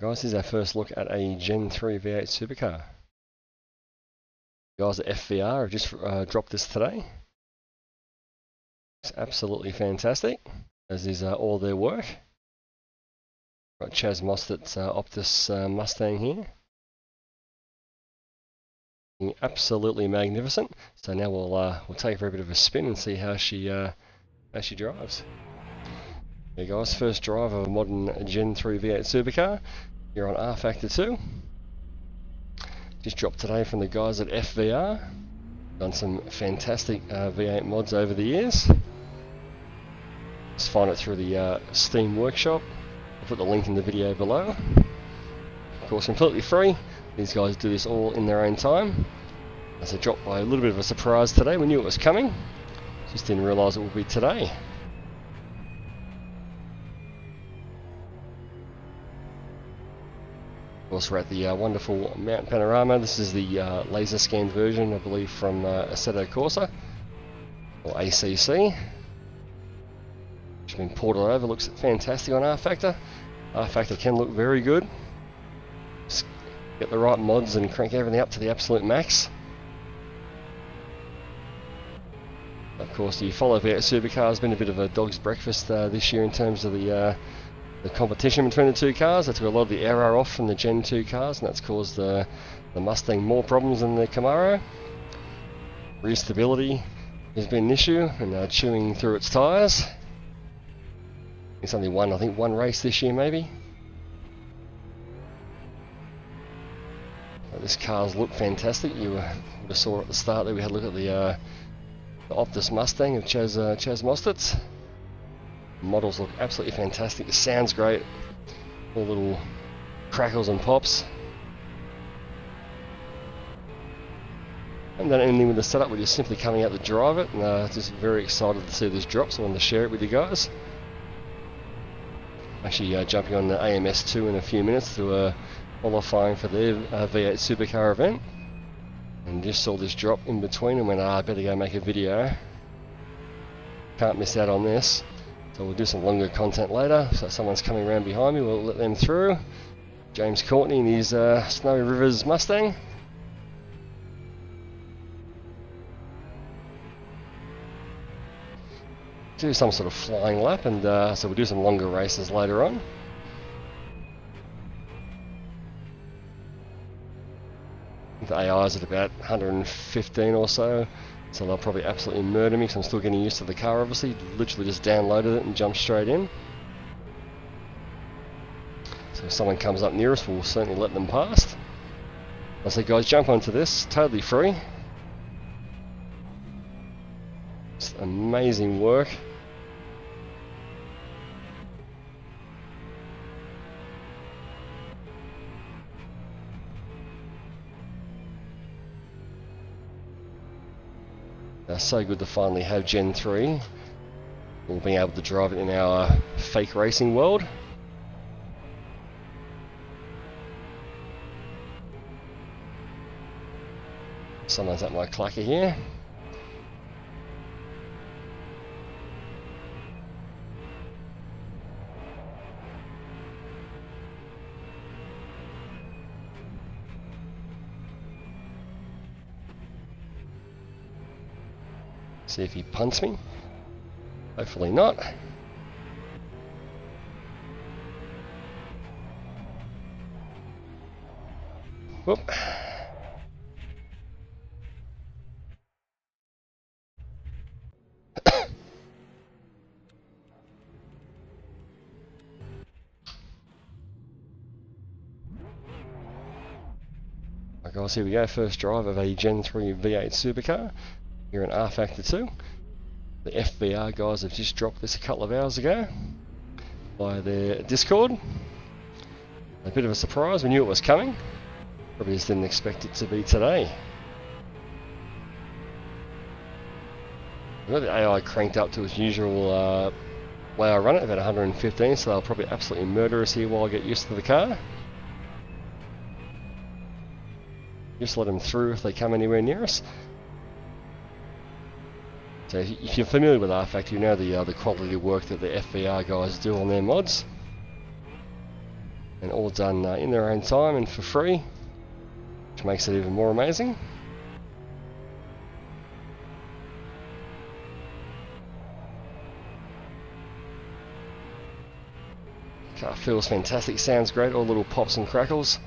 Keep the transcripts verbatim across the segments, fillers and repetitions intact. Guys, this is our first look at a Gen three V eight supercar. Guys at F V R have just uh, dropped this today. It's absolutely fantastic, as is uh, all their work. Got Chaz Mostert's uh, Optus uh, Mustang here. Absolutely magnificent. So now we'll uh, we'll take her a bit of a spin and see how she uh, how she drives. There you guys, first drive of a modern Gen three V eight supercar here on r Factor two. Just dropped today from the guys at F V R. Done some fantastic uh, V eight mods over the years. Just find it through the uh, Steam Workshop. I'll put the link in the video below. Of course, completely free. These guys do this all in their own time. As I dropped by a little bit of a surprise today, we knew it was coming. Just didn't realise it would be today. Of course, we're at the uh, wonderful Mount Panorama. This is the uh, laser scanned version, I believe, from uh, Assetto Corsa, or A C C. It's been ported over, looks fantastic on r Factor. r Factor can look very good. Get the right mods and crank everything up to the absolute max. Of course, the follow V eight supercar has been a bit of a dog's breakfast uh, this year in terms of the uh, the competition between the two cars. They took a lot of the error off from the Gen two cars, and that's caused the, the Mustang more problems than the Camaro. Rear stability has been an issue, and uh, chewing through its tyres. It's only one, I think, one race this year maybe. This car's look fantastic. You uh, saw at the start that we had a look at the, uh, the Optus Mustang of Chaz, uh, Chaz Mostert's. Models look absolutely fantastic. It sounds great. All little crackles and pops. Haven't done anything with the setup. We're just simply coming out to drive it. And, uh, just very excited to see this drop, so I wanted to share it with you guys. Actually, uh, jumping on the A M S two in a few minutes to. Uh, qualifying for their uh, V eight supercar event, and just saw this drop in between and went, ah, I better go make a video. Can't miss out on this, so we'll do some longer content later. So someone's coming around behind me, we'll let them through. James Courtney in his uh, Snowy Rivers Mustang. Do some sort of flying lap, and uh, so we'll do some longer races later on. The A I's at about one hundred fifteen or so, so they'll probably absolutely murder me because I'm still getting used to the car, obviously. Literally just downloaded it and jumped straight in. So if someone comes up near us, we'll certainly let them past. I say, guys, jump onto this, totally free. It's amazing work. Uh, so good to finally have Gen three. We'll be able to drive it in our uh, fake racing world. Someone's at my clacker here. See if he punts me. Hopefully not. Whoop. Alright guys, here we go. First drive of a Gen three V eight supercar. Here in r Factor two. The F V R guys have just dropped this a couple of hours ago by their Discord. A bit of a surprise, we knew it was coming. Probably just didn't expect it to be today. We've got the A I cranked up to its usual uh, way I run it, about one hundred fifteen, so they'll probably absolutely murder us here while I get used to the car. Just let them through if they come anywhere near us. So if you're familiar with r Factor, you know the, uh, the quality of work that the F V R guys do on their mods. and all done uh, in their own time and for free, which makes it even more amazing. Car feels fantastic, sounds great, all little pops and crackles.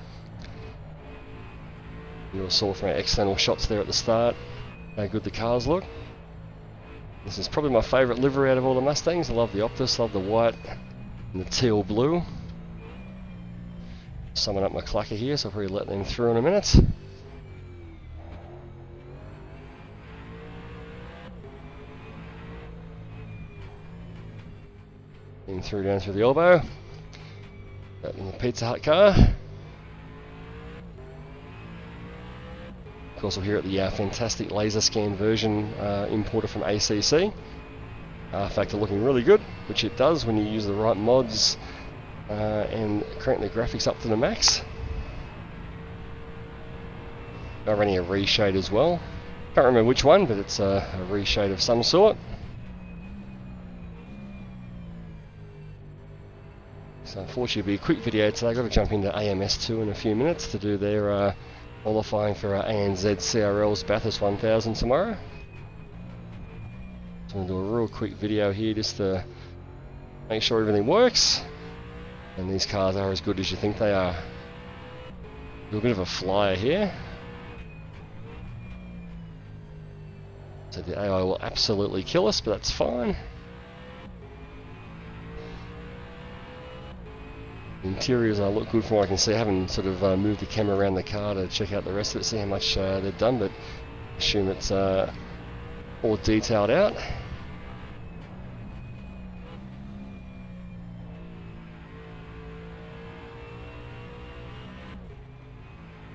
You all saw from our external shots there at the start how good the cars look. This is probably my favourite livery out of all the Mustangs. I love the Optus, love the white and the teal blue. Summing up my clucker here, so I'll probably let them through in a minute. In through down through the elbow. That in the Pizza Hut car. Also here at the uh, fantastic laser scan version uh, imported from A C C. rFactor looking really good, which it does when you use the right mods uh, and crank the graphics up to the max. I'm running a reshade as well. Can't remember which one, but it's a, a reshade of some sort. So unfortunately, it'll be a quick video today. I've got to jump into A M S two in a few minutes to do their uh, qualifying for our A N Z C R L's Bathurst one thousand tomorrow. So I'm going to do a real quick video here just to make sure everything works. And these cars are as good as you think they are. Do a bit of a flyer here. So the A I will absolutely kill us, but that's fine. Interiors uh, look good from what I can see. I haven't sort of uh, moved the camera around the car to check out the rest of it, see how much uh, they've done, but assume it's uh, all detailed out.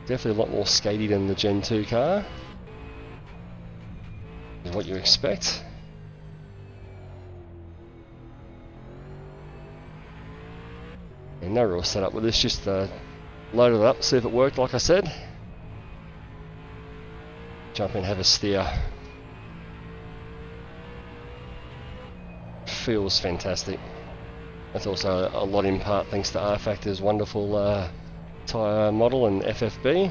Definitely a lot more skatey than the Gen two car, is what you expect. And no real setup with this, just uh, loaded it up, see if it worked like I said. Jump in, have a steer. Feels fantastic. That's also a lot in part thanks to rFactor's wonderful uh, tyre model and F F B.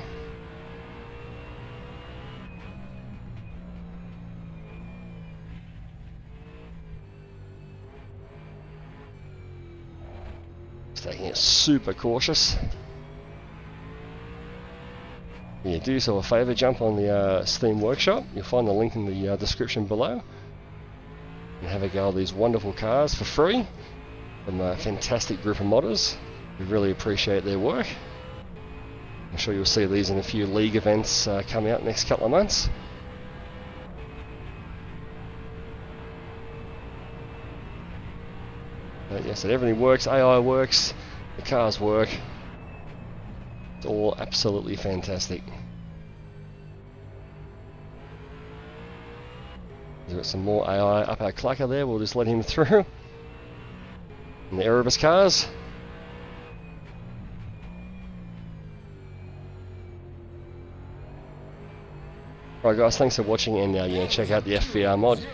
Taking it super cautious. Yeah, do yourself a favour, jump on the uh, Steam Workshop. You'll find the link in the uh, description below. And have a go at these wonderful cars for free from a fantastic group of modders. We really appreciate their work. I'm sure you'll see these in a few league events uh, come out next couple of months. But yes, it everything works, A I works, the cars work. It's all absolutely fantastic. We've got some more A I up our clucker there, we'll just let him through. And the Erebus cars. Alright guys, thanks for watching, and uh, yeah, check out the F V R mod.